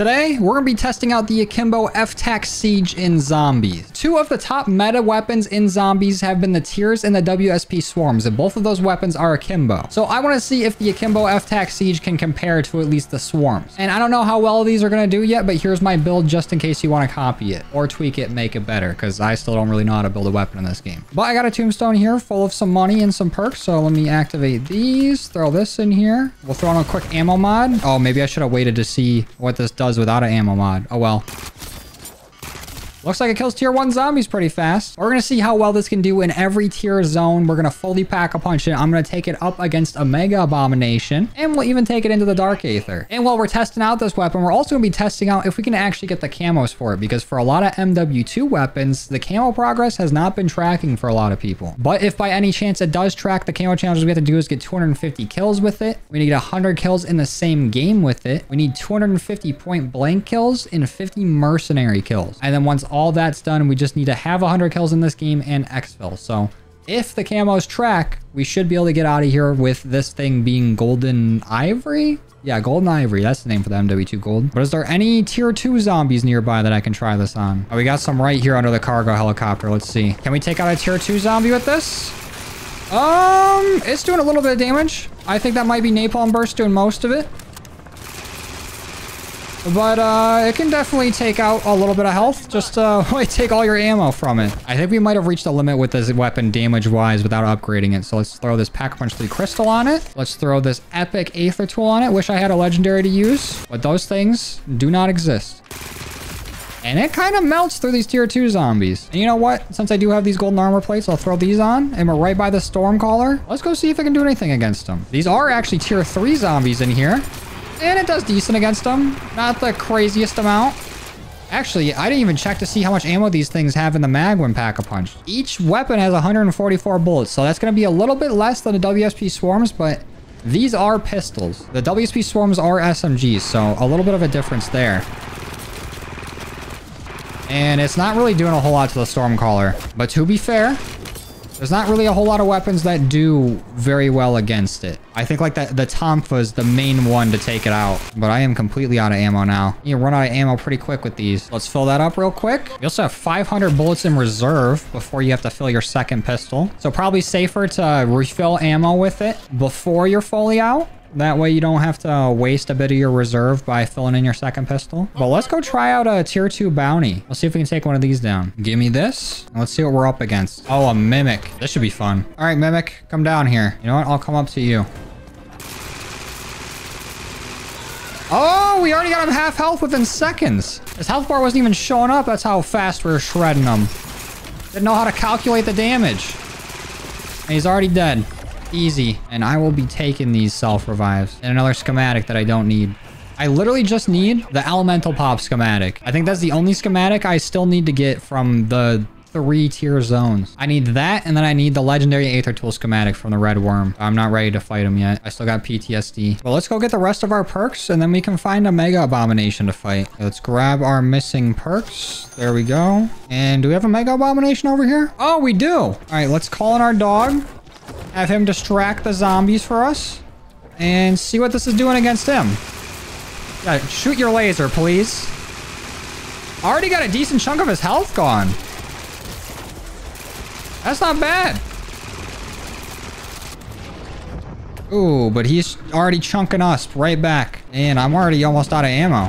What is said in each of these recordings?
Today, we're going to be testing out the Akimbo F-TAC Siege in Zombies. Two of the top meta weapons in Zombies have been the Tears and the WSP Swarms, and both of those weapons are Akimbo. So I want to see if the Akimbo F-TAC Siege can compare to at least the Swarms. And I don't know how well these are going to do yet, but here's my build just in case you want to copy it or tweak it, make it better, because I still don't really know how to build a weapon in this game. But I got a tombstone here full of some money and some perks, so let me activate these, throw this in here. We'll throw in a quick ammo mod. Oh, maybe I should have waited to see what this does without an ammo mod. Oh well. Looks like it kills tier 1 zombies pretty fast. We're going to see how well this can do in every tier zone. We're going to fully pack-a-punch it. I'm going to take it up against a Mega Abomination. And we'll even take it into the Dark Aether. And while we're testing out this weapon, we're also going to be testing out if we can actually get the camos for it. Because for a lot of MW2 weapons, the camo progress has not been tracking for a lot of people. But if by any chance it does track, the camo challenges we have to do is get 250 kills with it. We need to get 100 kills in the same game with it. We need 250 point blank kills and 50 mercenary kills. And then once all that's done, we just need to have 100 kills in this game and exfil. So if the camos track, we should be able to get out of here with this thing being Golden Ivory. Yeah, Golden Ivory. That's the name for the MW2 Gold. But is there any tier 2 zombies nearby that I can try this on? Oh, we got some right here under the cargo helicopter. Let's see. Can we take out a tier 2 zombie with this? It's doing a little bit of damage. I think that might be Napalm Burst doing most of it. But it can definitely take out a little bit of health. Just take all your ammo from it. I think we might have reached a limit with this weapon damage-wise without upgrading it. So let's throw this Pack-a-Punch 3 Crystal on it. Let's throw this Epic Aether Tool on it. Wish I had a legendary to use, but those things do not exist. And it kind of melts through these tier 2 zombies. And you know what? Since I do have these golden armor plates, I'll throw these on. And we're right by the Stormcaller. Let's go see if I can do anything against them. These are actually tier 3 zombies in here. And it does decent against them. Not the craziest amount. Actually, I didn't even check to see how much ammo these things have in the mag when pack-a-punch. Each weapon has 144 bullets, so that's going to be a little bit less than the WSP Swarms, but these are pistols. The WSP Swarms are SMGs, so a little bit of a difference there. And it's not really doing a whole lot to the Stormcaller. But to be fair, there's not really a whole lot of weapons that do very well against it. I think like the Tomfa is the main one to take it out. But I am completely out of ammo now. You run out of ammo pretty quick with these. Let's fill that up real quick. You also have 500 bullets in reserve before you have to fill your second pistol. So probably safer to refill ammo with it before you're fully out. That way you don't have to waste a bit of your reserve by filling in your second pistol. But let's go try out a tier 2 bounty. Let's see if we can take one of these down. Give me this. Let's see what we're up against. Oh, a Mimic. This should be fun. All right, Mimic, come down here. You know what? I'll come up to you. Oh, we already got him half health within seconds. His health bar wasn't even showing up. That's how fast we were shredding him. Didn't know how to calculate the damage. And he's already dead. Easy. And I will be taking these self-revives and another schematic that I don't need. I literally just need the elemental pop schematic. I think that's the only schematic I still need to get from the 3 tier zones. I need that, and then I need the legendary Aether Tool schematic from the Red Worm. I'm not ready to fight him yet. I still got PTSD. But let's go get the rest of our perks, and then we can find a Mega Abomination to fight. Let's grab our missing perks. There we go. And do we have a Mega Abomination over here? Oh, we do. All right, let's call in our dog. Have him distract the zombies for us and see what this is doing against him. Yeah, shoot your laser, please. Already got a decent chunk of his health gone. That's not bad. Ooh, but he's already chunking us right back. And I'm already almost out of ammo.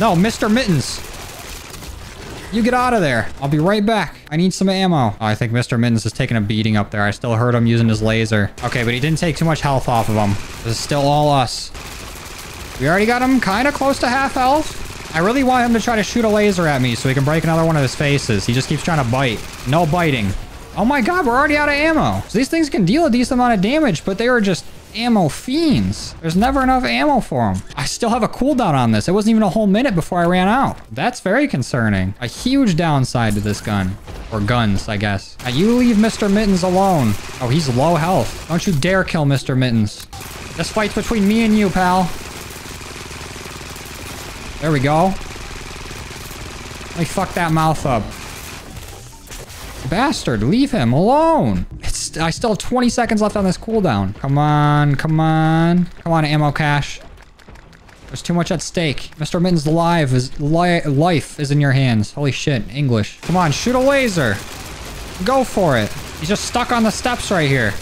No, Mr. Mittens. You get out of there. I'll be right back. I need some ammo. Oh, I think Mr. Mittens is taking a beating up there. I still heard him using his laser. Okay, but he didn't take too much health off of him. This is still all us. We already got him kind of close to half health. I really want him to try to shoot a laser at me so he can break another one of his faces. He just keeps trying to bite. No biting. Oh my God, we're already out of ammo. So these things can deal a decent amount of damage, but they are just ammo fiends. There's never enough ammo for them. I still have a cooldown on this. It wasn't even a whole minute before I ran out. That's very concerning. A huge downside to this gun. Or guns, I guess. Now you leave Mr. Mittens alone. Oh, he's low health. Don't you dare kill Mr. Mittens. This fight's between me and you, pal. There we go. Let me fuck that mouth up. Bastard, leave him alone. I still have 20 seconds left on this cooldown. Come on, come on. Come on, ammo cache. There's too much at stake. Mr. Mitten's life is in your hands. Holy shit, English. Come on, shoot a laser. Go for it. He's just stuck on the steps right here.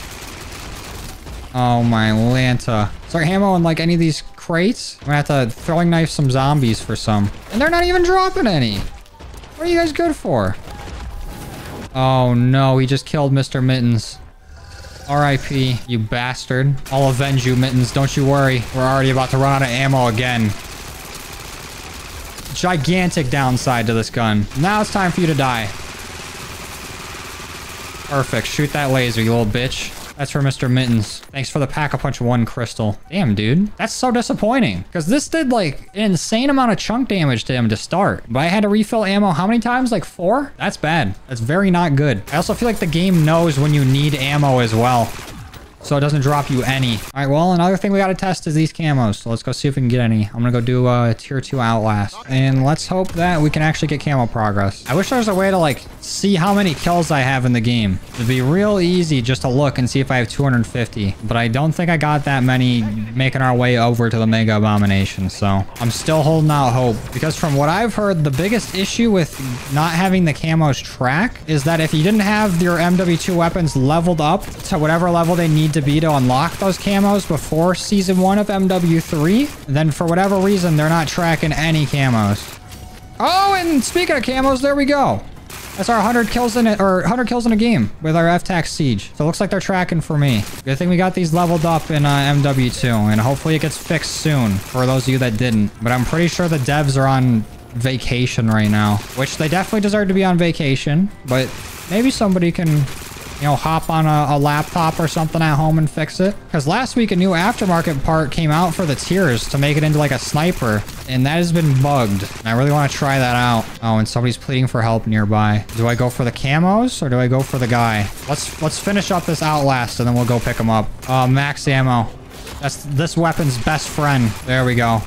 Oh my Lanta. Is there ammo in like any of these crates? I'm gonna have to throwing knife some zombies for some. And they're not even dropping any. What are you guys good for? Oh no, he just killed Mr. Mittens. R.I.P. You bastard. I'll avenge you, Mittens. Don't you worry. We're already about to run out of ammo again. Gigantic downside to this gun. Now it's time for you to die. Perfect. Shoot that laser, you little bitch. That's for Mr. Mittens. Thanks for the Pack-a-Punch 1 crystal. Damn, dude. That's so disappointing. Because this did, like, an insane amount of chunk damage to him to start. But I had to refill ammo how many times? Like, 4? That's bad. That's very not good. I also feel like the game knows when you need ammo as well. So it doesn't drop you any. All right, well, another thing we got to test is these camos. So let's go see if we can get any. I'm going to go do a tier 2 outlast. And let's hope that we can actually get camo progress. I wish there was a way to, like, see how many kills I have in the game. It'd be real easy just to look and see if I have 250. But I don't think I got that many making our way over to the Mega Abomination. So I'm still holding out hope. Because from what I've heard, the biggest issue with not having the camos track is that if you didn't have your MW2 weapons leveled up to whatever level they need to be to unlock those camos before season 1 of MW3, then for whatever reason they're not tracking any camos. Oh, and speaking of camos, there we go. That's our 100 kills in it, or 100 kills in a game with our F-TAC Siege. So it looks like they're tracking for me. Good thing we got these leveled up in MW2, and hopefully it gets fixed soon for those of you that didn't. But I'm pretty sure the devs are on vacation right now, which they definitely deserve to be on vacation. But maybe somebody can, you know, hop on a laptop or something at home and fix it. Because last week, a new aftermarket part came out for the tiers to make it into like a sniper. And that has been bugged. And I really want to try that out. Oh, and somebody's pleading for help nearby. Do I go for the camos or do I go for the guy? Let's finish up this outlast and then we'll go pick him up. Max ammo. That's this weapon's best friend. There we go.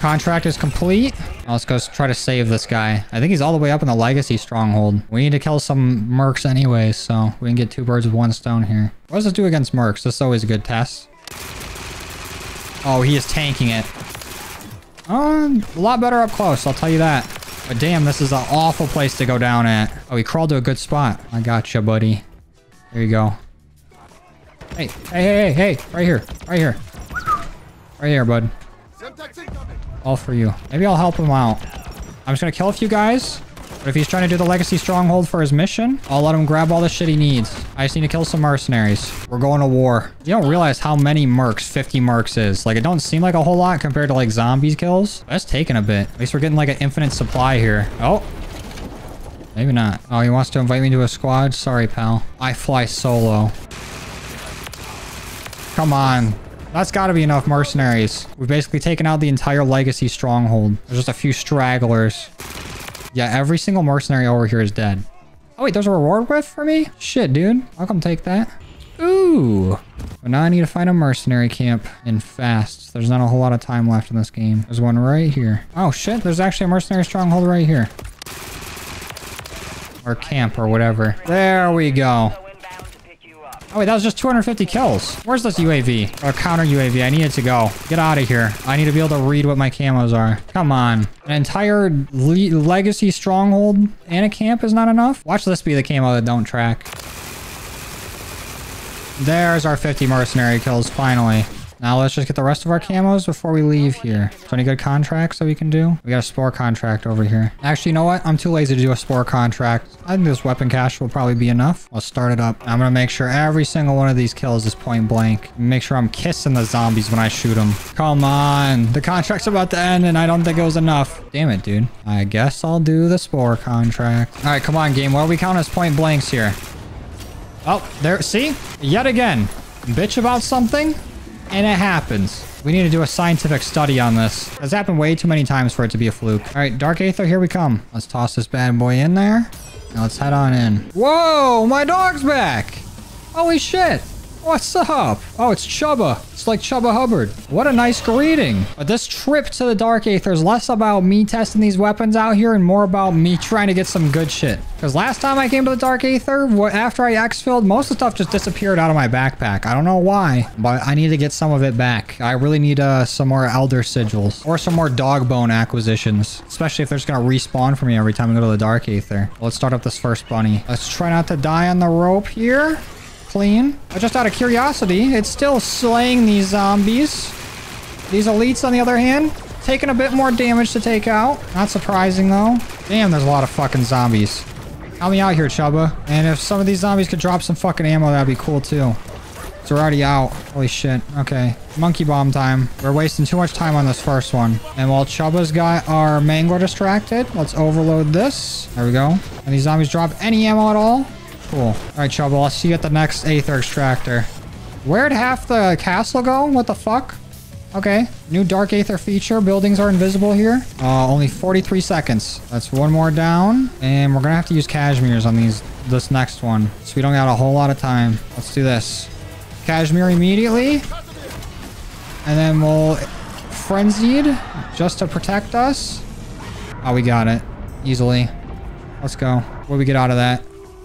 Contract is complete. Let's go try to save this guy. I think he's all the way up in the Legacy Stronghold. We need to kill some mercs anyway, so we can get 2 birds with 1 stone here. What does this do against mercs? This is always a good test. Oh, he is tanking it. A lot better up close, I'll tell you that. But damn, this is an awful place to go down at. Oh, he crawled to a good spot. I gotcha, buddy. There you go. Hey, hey. Right here. Right here, bud. All for you. Maybe I'll help him out. I'm just gonna kill a few guys. But if he's trying to do the Legacy Stronghold for his mission, I'll let him grab all the shit he needs. I just need to kill some mercenaries. We're going to war. You don't realize how many mercs 50 mercs is. Like, it don't seem like a whole lot compared to, like, zombies kills. That's taking a bit. At least we're getting, like, an infinite supply here. Oh. Maybe not. Oh, he wants to invite me to a squad? Sorry, pal. I fly solo. Come on. That's got to be enough mercenaries. We've basically taken out the entire Legacy Stronghold. There's just a few stragglers. Yeah, every single mercenary over here is dead. Oh, wait, there's a reward with for me? Shit, dude. I'll come take that. Ooh. But now I need to find a mercenary camp and fast. There's not a whole lot of time left in this game. There's one right here. Oh, shit. There's actually a mercenary stronghold right here. Or camp or whatever. There we go. Oh, wait, that was just 250 kills. Where's this UAV? Or counter UAV. I need it to go. Get out of here. I need to be able to read what my camos are. Come on. An entire Legacy Stronghold and a camp is not enough? Watch this be the camo that don't track. There's our 50 mercenary kills, finally. Now let's just get the rest of our camos before we leave here. Is there any good contracts that we can do? We got a spore contract over here. Actually, you know what? I'm too lazy to do a spore contract. I think this weapon cache will probably be enough. Let's start it up. I'm going to make sure every single one of these kills is point blank. Make sure I'm kissing the zombies when I shoot them. Come on. The contract's about to end and I don't think it was enough. Damn it, dude. I guess I'll do the spore contract. All right, come on, game. What do we count as point blanks here? Oh, there. See? Yet again. Bitch about something. And it happens. We need to do a scientific study on this. It's happened way too many times for it to be a fluke. All right, Dark Aether, here we come. Let's toss this bad boy in there. Now let's head on in. Whoa, my dog's back. Holy shit. What's up? Oh, it's Chubba. It's like Chubba Hubbard. What a nice greeting. But this trip to the Dark Aether is less about me testing these weapons out here and more about me trying to get some good shit. Because last time I came to the Dark Aether, after I exfilled, most of the stuff just disappeared out of my backpack. I don't know why, but I need to get some of it back. I really need some more Elder Sigils or some more dog bone acquisitions, especially if they're just going to respawn for me every time I go to the Dark Aether. Well, let's start up this first bunny. Let's try not to die on the rope here. Clean. Just out of curiosity, it's still slaying these zombies. These elites, on the other hand, taking a bit more damage to take out. Not surprising, though. Damn, there's a lot of fucking zombies. Help me out here, Chubba. And if some of these zombies could drop some fucking ammo, that'd be cool, too. So we're already out. Holy shit. Okay. Monkey bomb time. We're wasting too much time on this first one. And while Chubba's got our mangler distracted, let's overload this. There we go. And these zombies drop any ammo at all. Cool. All right, Chubba, I'll see you at the next Aether Extractor. Where'd half the castle go? What the fuck? Okay. New Dark Aether feature. Buildings are invisible here. Only 43 seconds. That's one more down. And we're going to have to use cashmeres on this next one. So we don't got a whole lot of time. Let's do this. Cashmere immediately. And then we'll Frenzied just to protect us. Oh, we got it. Easily. Let's go. What do we get out of that?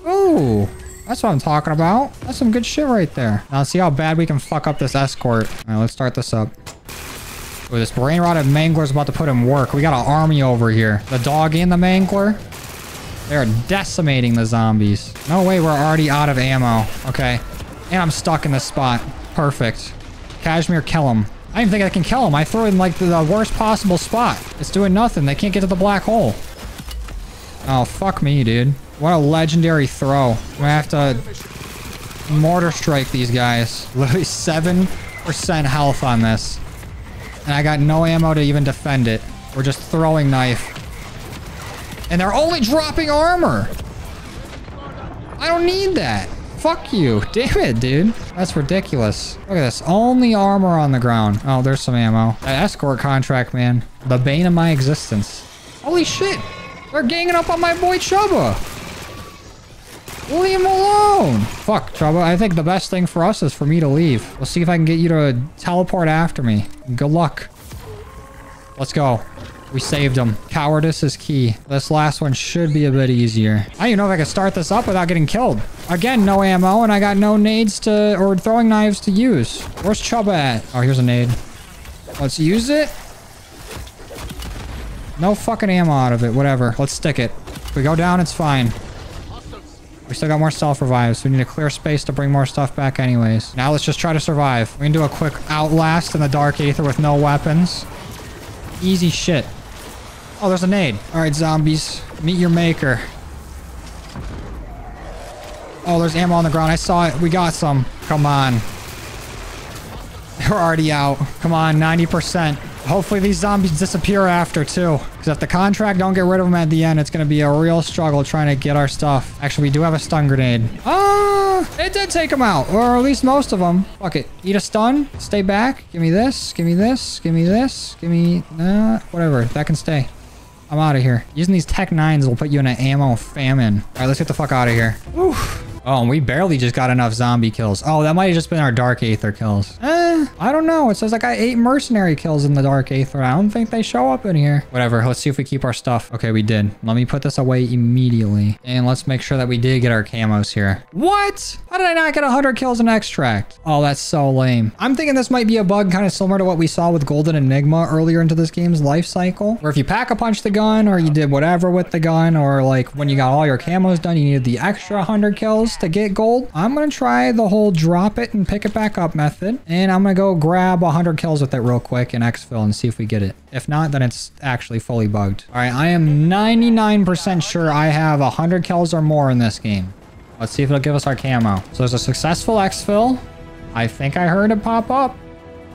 Ooh, that's what I'm talking about. That's some good shit right there. Now let's see how bad we can fuck up this escort. All right, let's start this up. Ooh, this brain rotted mangler's about to put in work. We got an army over here. The dog and the mangler. They are decimating the zombies. No way, we're already out of ammo. Okay, and I'm stuck in this spot. Perfect. Cashmere, kill him. I don't even think I can kill him. I threw it in like the worst possible spot. It's doing nothing. They can't get to the black hole. Oh, fuck me, dude. What a legendary throw. I'm gonna have to mortar strike these guys. Literally 7% health on this. And I got no ammo to even defend it. We're just throwing knife. And they're only dropping armor. I don't need that. Fuck you. Damn it, dude. That's ridiculous. Look at this. Only armor on the ground. Oh, there's some ammo. That escort contract, man. The bane of my existence. Holy shit. They're ganging up on my boy Chubba. Leave him alone! Fuck, Chubba. I think the best thing for us is for me to leave. We'll see if I can get you to teleport after me. Good luck. Let's go. We saved him. Cowardice is key. This last one should be a bit easier. I don't even know if I can start this up without getting killed. Again, no ammo, and I got no nades to... or throwing knives to use. Where's Chubba at? Oh, here's a nade. Let's use it. No fucking ammo out of it. Whatever. Let's stick it. If we go down, it's fine. We still got more self-revives. We need a clear space to bring more stuff back anyways. Now let's just try to survive. We can do a quick outlast in the Dark Aether with no weapons. Easy shit. Oh, there's a nade. All right, zombies. Meet your maker. Oh, there's ammo on the ground. I saw it. We got some. Come on. We're already out. Come on, 90%. Hopefully these zombies disappear after too, because if the contract don't get rid of them at the end, it's going to be a real struggle trying to get our stuff. Actually, we do have a stun grenade. Ah, it did take them out, or at least most of them. Fuck it. Eat a stun. Stay back. Give me this. Give me this. Give me this. Give me that. Whatever. That can stay. I'm out of here. Using these Tech 9s will put you in an ammo famine. All right, let's get the fuck out of here. Oof. Oh, and we barely just got enough zombie kills. Oh, that might have just been our Dark Aether kills. I don't know. It says I got 8 mercenary kills in the Dark Aether. I don't think they show up in here. Whatever. Let's see if we keep our stuff. Okay, we did. Let me put this away immediately. And let's make sure that we did get our camos here. What? How did I not get 100 kills in extract? Oh, that's so lame. I'm thinking this might be a bug kind of similar to what we saw with Golden Enigma earlier into this game's life cycle. Where if you pack a punch the gun or you did whatever with the gun or like when you got all your camos done, you needed the extra 100 kills to get gold. I'm gonna try the whole drop it and pick it back up method, and I'm gonna go grab 100 kills with it real quick and exfil and see if we get it. If not, then it's actually fully bugged. All right, I am 99% sure I have 100 kills or more in this game. Let's see if it'll give us our camo. So there's a successful exfil. I think I heard it pop up.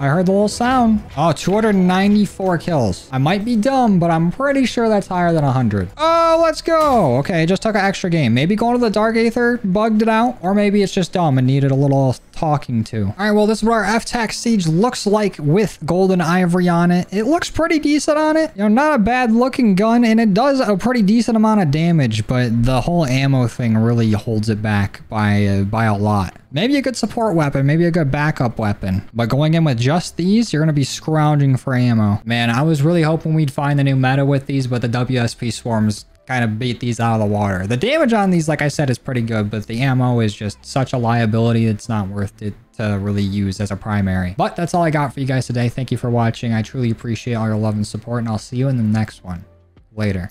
I heard the little sound. Oh, 294 kills. I might be dumb, but I'm pretty sure that's higher than 100. Oh, let's go. Okay, just took an extra game. Maybe going to the Dark Aether bugged it out, or maybe it's just dumb and needed a little talking to. All right, well, this is what our F-TAC Siege looks like with Golden Ivory on it. It looks pretty decent on it. You know, not a bad looking gun, and it does a pretty decent amount of damage, but the whole ammo thing really holds it back by a lot. Maybe a good support weapon, maybe a good backup weapon. But going in with just these, you're going to be scrounging for ammo. Man, I was really hoping we'd find the new meta with these, but the WSP Swarms kind of beat these out of the water. The damage on these, like I said, is pretty good, but the ammo is just such a liability. It's not worth it to really use as a primary. But that's all I got for you guys today. Thank you for watching. I truly appreciate all your love and support, and I'll see you in the next one. Later.